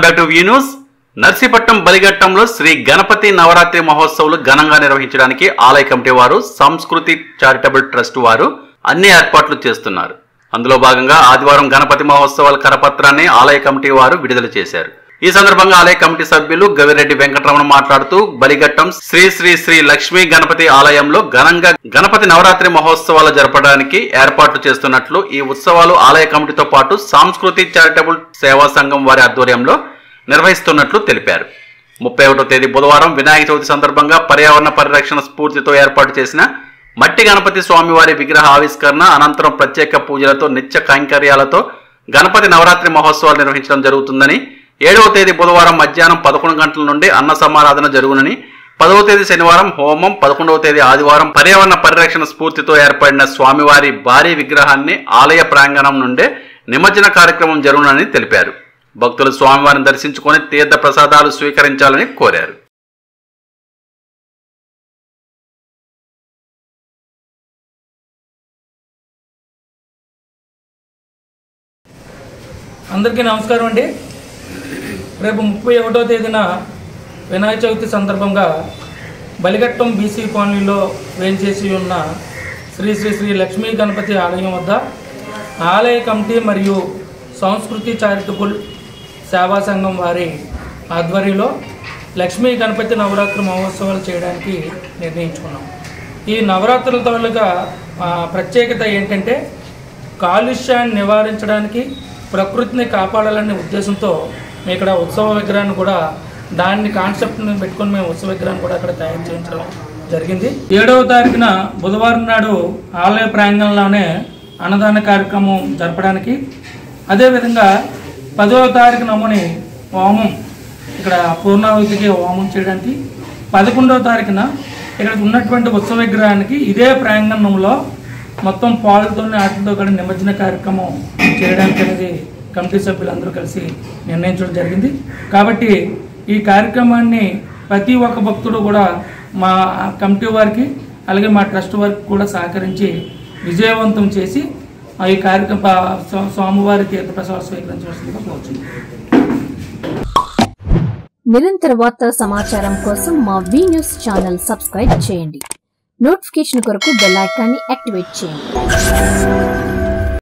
Welcome back to view news. Narsipatnam బలిఘట్టంలో శ్రీ గణపతి నవరాత్రి మహోత్సవాలు ఘనంగా నిర్వహించడానికి ఆలయ కమిటీ వారు, సంస్కృతి చారిటబుల్ ట్రస్ట్ వారు అన్ని ఏర్పాట్లు చేస్తున్నారు. అందులో భాగంగా ఆదివారం గణపతి మహోత్సవాల కరపత్రాన్ని ఆలయ కమిటీ వారు విడుదల చేశారు. ఈ సందర్భంగా ఆలయ కమిటీ సభ్యులు గవిరెడ్డి వెంకటరమణ మాట్లాడుతూ, బలిఘట్టం శ్రీ శ్రీ శ్రీ లక్ష్మీ గణపతి ఆలయంలో ఘనంగా గణపతి నవరాత్రి మహోత్సవాలు జరపడానికి ఏర్పాట్లు చేస్తున్నట్లు, ఈ ఉత్సవాలు ఆలయ కమిటీతో పాటు సంస్కృతి చారిటబుల్ సేవా సంఘం వారి ఆధ్వర్యంలో నిర్వహిస్తున్నట్లు తెలిపారు. 31వ తేదీ బుధవారం వినాయక చవితి సందర్భంగా పర్యావరణ పరిరక్షణ స్ఫూర్తితో ఏర్పాటు చేసిన మట్టి గణపతి స్వామివారి విగ్రహ ఆవిష్కరణ అనంతరం ప్రత్యేక పూజలతో నిత్య కైంకర్యాలతో గణపతి నవరాత్రి మహోత్సవాలు నిర్వహించడం జరుగుతుందని, 7వ తేదీ బుధవారం మధ్యాహ్నం 11 గంటల నుండి అన్న సమారాధన జరుగునని, 10వ తేదీ శనివారం హోమం, 11వ తేదీ ఆదివారం పర్యావరణ పరిరక్షణ స్ఫూర్తితో ఏర్పడిన స్వామివారి భారీ విగ్రహాన్ని ఆలయ ప్రాంగణం నుండే నిమజ్జన కార్యక్రమం జరుగునని తెలిపారు. భక్తులు స్వామివారిని దర్శించుకొని తీర్థ ప్రసాదాలు స్వీకరించాలని కోరారు. అందరికీ నమస్కారం అండి. రేపు 31వ తేదీన వినాయక చవితి సందర్భంగా బలిఘట్టం బీసీ కాలనీలో వేయించేసి ఉన్న శ్రీ శ్రీ శ్రీ లక్ష్మీ గణపతి ఆలయం వద్ద ఆలయ కమిటీ మరియు సంస్కృతి చారిటబుల్ సేవా సంఘం వారి ఆధ్వర్యంలో లక్ష్మీ గణపతి నవరాత్రి మహోత్సవాలు చేయడానికి నిర్ణయించుకున్నాం. ఈ నవరాత్రుల తాలూకా ప్రత్యేకత ఏంటంటే, కాలుష్యాన్ని నివారించడానికి, ప్రకృతిని కాపాడాలనే ఉద్దేశంతో మేము ఇక్కడ ఉత్సవ విగ్రహాన్ని కూడా, దాన్ని కాన్సెప్ట్ని పెట్టుకొని మేము ఉత్సవ విగ్రహాన్ని కూడా అక్కడ తయారు చేయించడం జరిగింది. 7వ తారీఖున బుధవారం నాడు ఆలయ ప్రాంగణంలోనే అన్నదాన కార్యక్రమం జరపడానికి, అదేవిధంగా 10వ తారీఖు నమ్మని హోమం ఇక్కడ పూర్ణావతికి హోమం చేయడానికి, 11వ తారీఖున ఇక్కడ ఉన్నటువంటి ఉత్సవ విగ్రహానికి ఇదే ప్రాంగణంలో మొత్తం పాలతో ఆటలతో కూడా నిమజ్జన కార్యక్రమం చేయడానికి అనేది కమిటీ సభ్యులందరూ కలిసి నిర్ణయించడం జరిగింది. కాబట్టి ఈ కార్యక్రమాన్ని ప్రతి ఒక్క భక్తుడు కూడా మా కమిటీ వారికి అలాగే మా ట్రస్ట్ వారికి కూడా సహకరించి విజయవంతం చేసి ఈ కార్యక్రమ స్వామివారి తీర్థప్రసాదం స్వీకరించవలసిందిగా కోరుతున్నాం. నిరంతర వార్తా సమాచారం కోసం మా వి న్యూస్ ఛానల్ సబ్స్క్రైబ్ చేయండి. నోటిఫికేషన్ కొరకు బెల్ ఐకాన్ని యాక్టివేట్ చేయండి.